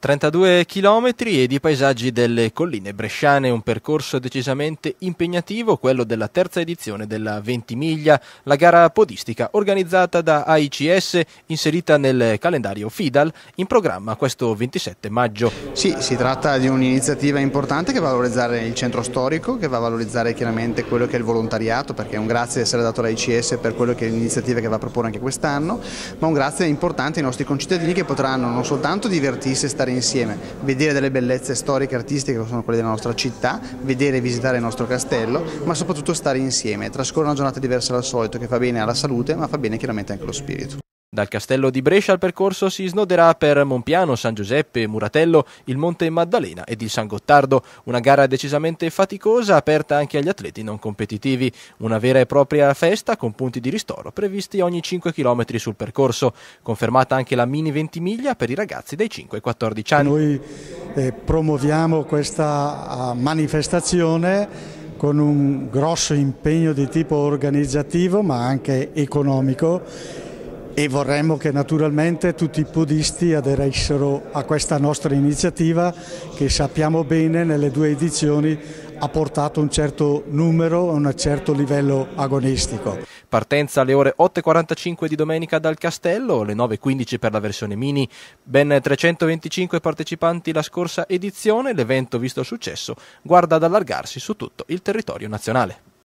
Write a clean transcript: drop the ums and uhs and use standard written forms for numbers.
32 chilometri ed i paesaggi delle colline bresciane, un percorso decisamente impegnativo, quello della terza edizione della Venti Miglia, la gara podistica organizzata da AICS, inserita nel calendario FIDAL, in programma questo 27 maggio. Sì, si tratta di un'iniziativa importante che va a valorizzare il centro storico, che va a valorizzare chiaramente quello che è il volontariato, perché è un grazie essere dato all'AICS per quello che è l'iniziativa che va a proporre anche quest'anno, ma un grazie importante ai nostri concittadini che potranno non soltanto divertirsi e stare insieme, vedere delle bellezze storiche e artistiche che sono quelle della nostra città, vedere e visitare il nostro castello, ma soprattutto stare insieme, trascorrere una giornata diversa dal solito che fa bene alla salute ma fa bene chiaramente anche allo spirito. Dal Castello di Brescia il percorso si snoderà per Mompiano, San Giuseppe, Muratello, il Monte Maddalena ed il San Gottardo, una gara decisamente faticosa aperta anche agli atleti non competitivi, una vera e propria festa con punti di ristoro previsti ogni 5 km sul percorso, confermata anche la mini Ventimiglia per i ragazzi dai 5 ai 14 anni. Noi promuoviamo questa manifestazione con un grosso impegno di tipo organizzativo ma anche economico, e vorremmo che naturalmente tutti i podisti aderissero a questa nostra iniziativa che sappiamo bene nelle due edizioni ha portato un certo numero, un certo livello agonistico. Partenza alle ore 8:45 di domenica dal Castello, alle 9:15 per la versione mini. Ben 325 partecipanti la scorsa edizione, l'evento visto il successo guarda ad allargarsi su tutto il territorio nazionale.